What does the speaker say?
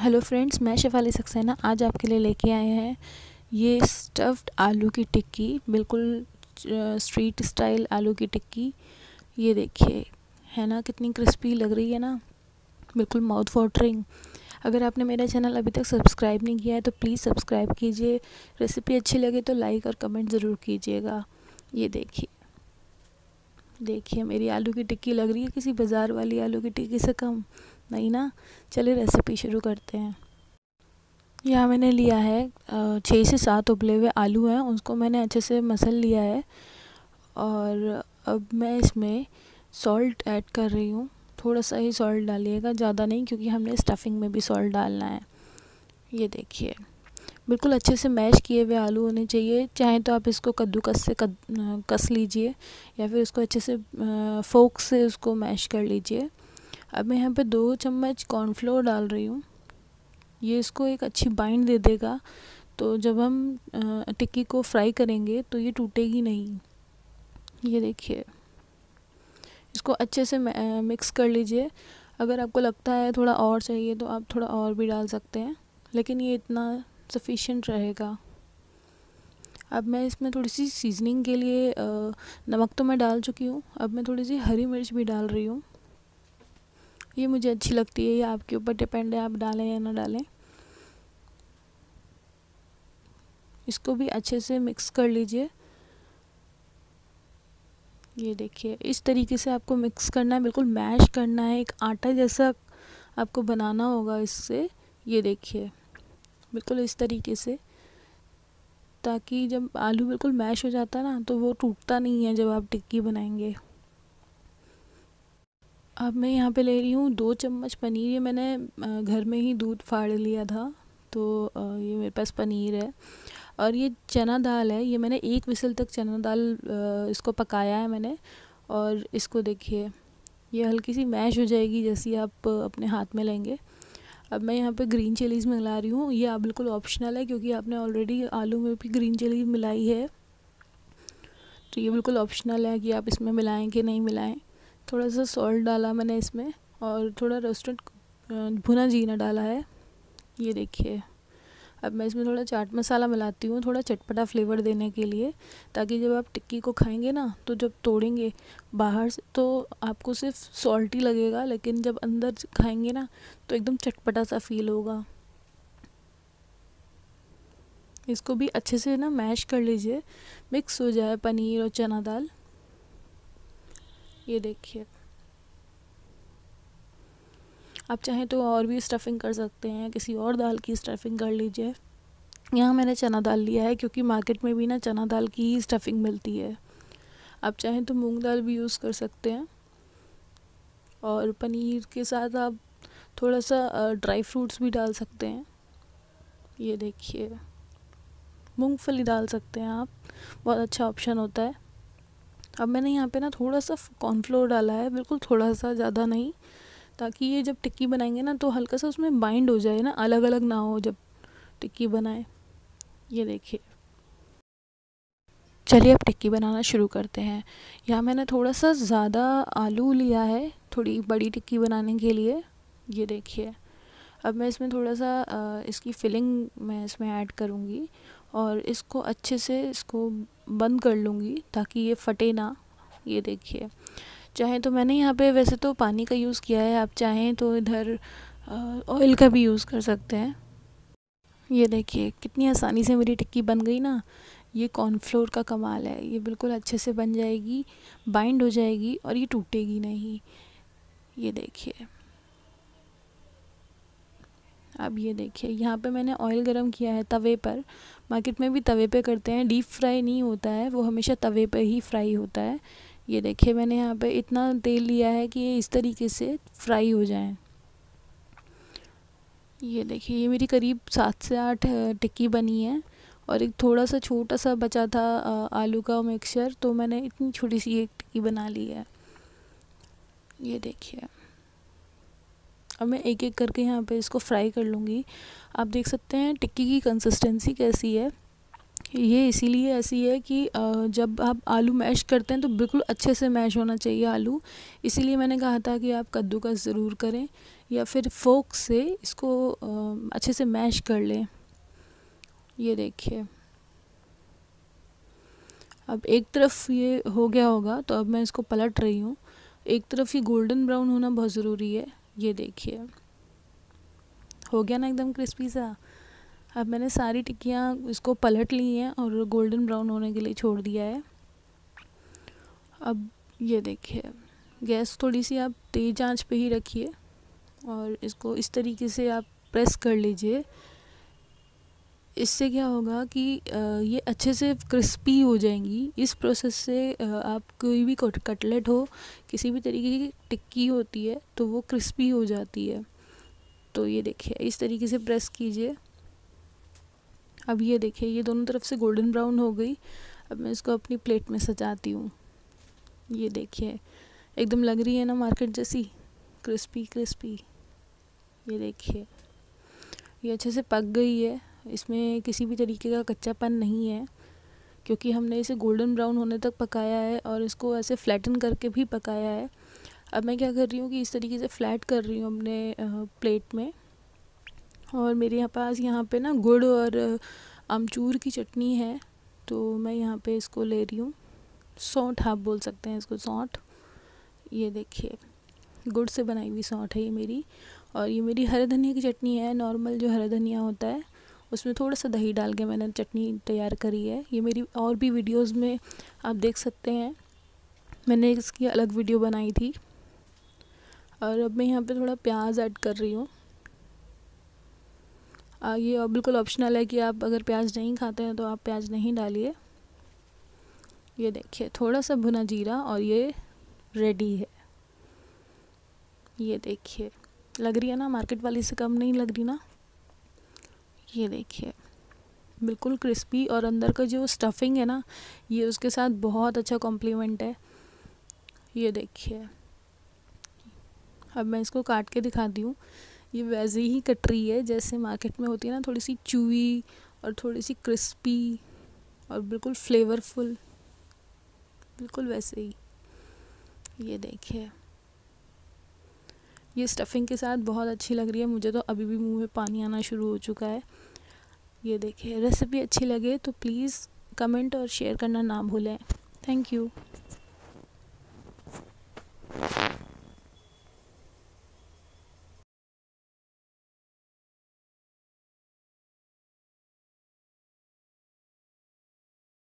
Hello friends, मैं शेफाली सक्सेना आज आपके लिए लेके आए हैं ये स्टफ्ड आलू की टिक्की, बिल्कुल स्ट्रीट स्टाइल आलू की टिक्की। ये देखिए, है ना कितनी क्रिस्पी लग रही है ना, बिल्कुल माउथ वाटरिंग। अगर आपने मेरा चैनल अभी तक सब्सक्राइब नहीं किया है तो प्लीज़ सब्सक्राइब कीजिए। रेसिपी अच्छी लगे तो लाइक और कमेंट ज़रूर कीजिएगा। ये देखिए मेरी आलू की टिक्की लग रही है किसी बाज़ार वाली आलू की टिक्की से कम नहीं ना। चलिए रेसिपी शुरू करते हैं। यहाँ मैंने लिया है 6 से 7 उबले हुए आलू हैं, उसको मैंने अच्छे से मसल लिया है। और अब मैं इसमें सॉल्ट ऐड कर रही हूँ। थोड़ा सा ही सॉल्ट डालिएगा, ज़्यादा नहीं, क्योंकि हमने स्टफिंग में भी सॉल्ट डालना है। ये देखिए बिल्कुल अच्छे से मैश किए हुए आलू होने चाहिए। चाहे तो आप इसको कद्दूकस से कस लीजिए या फिर इसको अच्छे से फोक से उसको मैश कर लीजिए। अब मैं यहाँ पे 2 चम्मच कॉर्नफ्लोर डाल रही हूँ। ये इसको एक अच्छी बाइंड दे देगा, तो जब हम टिक्की को फ्राई करेंगे तो ये टूटेगी नहीं। ये देखिए इसको अच्छे से मिक्स कर लीजिए। अगर आपको लगता है थोड़ा और चाहिए तो आप थोड़ा और भी डाल सकते हैं, लेकिन ये इतना सफिशिएंट रहेगा। अब मैं इसमें थोड़ी सी सीजनिंग के लिए नमक तो मैं डाल चुकी हूँ, अब मैं थोड़ी सी हरी मिर्च भी डाल रही हूँ। ये मुझे अच्छी लगती है, ये आपके ऊपर डिपेंड है आप डालें या ना डालें। इसको भी अच्छे से मिक्स कर लीजिए। ये देखिए इस तरीके से आपको मिक्स करना है, बिल्कुल मैश करना है, एक आटा जैसा आपको बनाना होगा इससे। ये देखिए बिल्कुल इस तरीके से, ताकि जब आलू बिल्कुल मैश हो जाता है ना तो वो टूटता नहीं है जब आप टिक्की बनाएंगे। अब मैं यहाँ पे ले रही हूँ 2 चम्मच पनीर। ये मैंने घर में ही दूध फाड़ लिया था, तो ये मेरे पास पनीर है। और ये चना दाल है, ये मैंने 1 विसल तक चना दाल इसको पकाया है मैंने। और इसको देखिए ये हल्की सी मैश हो जाएगी जैसी आप अपने हाथ में लेंगे। अब मैं यहाँ पे ग्रीन चिलीज़ मिला रही हूँ। ये आप बिल्कुल ऑप्शनल है, क्योंकि आपने ऑलरेडी आलू में भी ग्रीन चिली मिलाई है, तो ये बिल्कुल ऑप्शनल है कि आप इसमें मिलाएँ कि नहीं मिलाएँ। थोड़ा सा सॉल्ट डाला मैंने इसमें, और थोड़ा रोस्टेड भुना जीरा डाला है। ये देखिए अब मैं इसमें थोड़ा चाट मसाला मिलाती हूँ, थोड़ा चटपटा फ्लेवर देने के लिए, ताकि जब आप टिक्की को खाएंगे ना तो जब तोड़ेंगे बाहर से तो आपको सिर्फ सॉल्ट ही लगेगा, लेकिन जब अंदर खाएंगे ना तो एकदम चटपटा सा फील होगा। इसको भी अच्छे से ना मैश कर लीजिए, मिक्स हो जाए पनीर और चना दाल। ये देखिए आप चाहें तो और भी स्टफिंग कर सकते हैं, किसी और दाल की स्टफिंग कर लीजिए। यहाँ मैंने चना दाल लिया है, क्योंकि मार्केट में भी ना चना दाल की ही स्टफिंग मिलती है। आप चाहें तो मूंग दाल भी यूज़ कर सकते हैं। और पनीर के साथ आप थोड़ा सा ड्राई फ्रूट्स भी डाल सकते हैं। ये देखिए मूँगफली डाल सकते हैं आप, बहुत अच्छा ऑप्शन होता है। अब मैंने यहाँ पे ना थोड़ा सा कॉर्नफ्लोर डाला है, बिल्कुल थोड़ा सा, ज़्यादा नहीं, ताकि ये जब टिक्की बनाएंगे ना तो हल्का सा उसमें बाइंड हो जाए ना, अलग अलग ना हो जब टिक्की बनाए। ये देखिए चलिए अब टिक्की बनाना शुरू करते हैं। यहाँ मैंने थोड़ा सा ज़्यादा आलू लिया है थोड़ी बड़ी टिक्की बनाने के लिए। ये देखिए अब मैं इसमें थोड़ा सा इसकी फिलिंग मैं इसमें ऐड करूँगी और इसको अच्छे से इसको बंद कर लूँगी ताकि ये फटे ना। ये देखिए चाहे तो मैंने यहाँ पे वैसे तो पानी का यूज़ किया है, आप चाहें तो इधर ऑयल का भी यूज़ कर सकते हैं। ये देखिए कितनी आसानी से मेरी टिक्की बन गई ना, ये कॉर्नफ्लोर का कमाल है। ये बिल्कुल अच्छे से बन जाएगी, बाइंड हो जाएगी और ये टूटेगी नहीं। ये देखिए अब ये देखिए यहाँ पे मैंने ऑयल गरम किया है तवे पर। मार्केट में भी तवे पे करते हैं, डीप फ्राई नहीं होता है, वो हमेशा तवे पे ही फ्राई होता है। ये देखिए मैंने यहाँ पे इतना तेल लिया है कि ये इस तरीके से फ्राई हो जाए। ये देखिए ये मेरी करीब 7 से 8 टिक्की बनी है। और एक थोड़ा सा छोटा सा बचा था आलू का मिक्सचर, तो मैंने इतनी छोटी सी एक टिक्की बना ली है। ये देखिए अब मैं एक एक करके यहाँ पे इसको फ्राई कर लूँगी। आप देख सकते हैं टिक्की की कंसिस्टेंसी कैसी है। ये इसीलिए ऐसी है कि जब आप आलू मैश करते हैं तो बिल्कुल अच्छे से मैश होना चाहिए आलू, इसीलिए मैंने कहा था कि आप कद्दूकस ज़रूर करें। या फिर फोक से इसको अच्छे से मैश कर लें। ये देखिए, अब एक तरफ ये हो गया होगा, तो अब मैं इसको पलट रही हूँ। एक तरफ ये गोल्डन ब्राउन होना बहुत ज़रूरी है। ये देखिए, हो गया ना एकदम क्रिस्पी सा। अब मैंने सारी टिक्कियाँ इसको पलट ली हैं और गोल्डन ब्राउन होने के लिए छोड़ दिया है। अब ये देखिए, गैस थोड़ी सी आप तेज़ आंच पे ही रखिए और इसको इस तरीके से आप प्रेस कर लीजिए। इससे क्या होगा कि ये अच्छे से क्रिस्पी हो जाएंगी। इस प्रोसेस से आप कोई भी कटलेट हो, किसी भी तरीके की टिक्की होती है, तो वो क्रिस्पी हो जाती है। तो ये देखिए, इस तरीके से प्रेस कीजिए। अब ये देखिए, ये दोनों तरफ से गोल्डन ब्राउन हो गई। अब मैं इसको अपनी प्लेट में सजाती हूँ। ये देखिए, एकदम लग रही है ना मार्केट जैसी, क्रिस्पी क्रिस्पी। ये देखिए, ये अच्छे से पक गई है। इसमें किसी भी तरीके का कच्चापन नहीं है, क्योंकि हमने इसे गोल्डन ब्राउन होने तक पकाया है और इसको ऐसे फ्लैटन करके भी पकाया है। अब मैं क्या कर रही हूँ कि इस तरीके से फ्लैट कर रही हूँ अपने प्लेट में। और मेरे पास यहाँ पे ना गुड़ और आमचूर की चटनी है, तो मैं यहाँ पे इसको ले रही हूँ। सौंठ आप बोल सकते हैं इसको, सौंठ। ये देखिए, गुड़ से बनाई हुई सौंठ है ये मेरी। और ये मेरी हरा धनिया की चटनी है, नॉर्मल जो हरा धनिया होता है, उसमें थोड़ा सा दही डाल के मैंने चटनी तैयार करी है। ये मेरी और भी वीडियोस में आप देख सकते हैं, मैंने इसकी अलग वीडियो बनाई थी। और अब मैं यहाँ पे थोड़ा प्याज ऐड कर रही हूँ। ये बिल्कुल ऑप्शनल है कि आप अगर प्याज नहीं खाते हैं तो आप प्याज नहीं डालिए। ये देखिए, थोड़ा सा भुना जीरा और ये रेडी है। ये देखिए, लग रही है ना मार्केट वाली से कम नहीं लग रही ना। ये देखिए, बिल्कुल क्रिस्पी, और अंदर का जो स्टफिंग है ना, ये उसके साथ बहुत अच्छा कॉम्प्लीमेंट है। ये देखिए, अब मैं इसको काट के दिखाती हूँ। ये वैसे ही कट रही है जैसे मार्केट में होती है ना, थोड़ी सी चूई और थोड़ी सी क्रिस्पी और बिल्कुल फ्लेवरफुल, बिल्कुल वैसे ही। ये देखिए, ये स्टफिंग के साथ बहुत अच्छी लग रही है। मुझे तो अभी भी मुंह में पानी आना शुरू हो चुका है। ये देखिए, रेसिपी अच्छी लगे तो प्लीज़ कमेंट और शेयर करना ना भूलें। Thank you.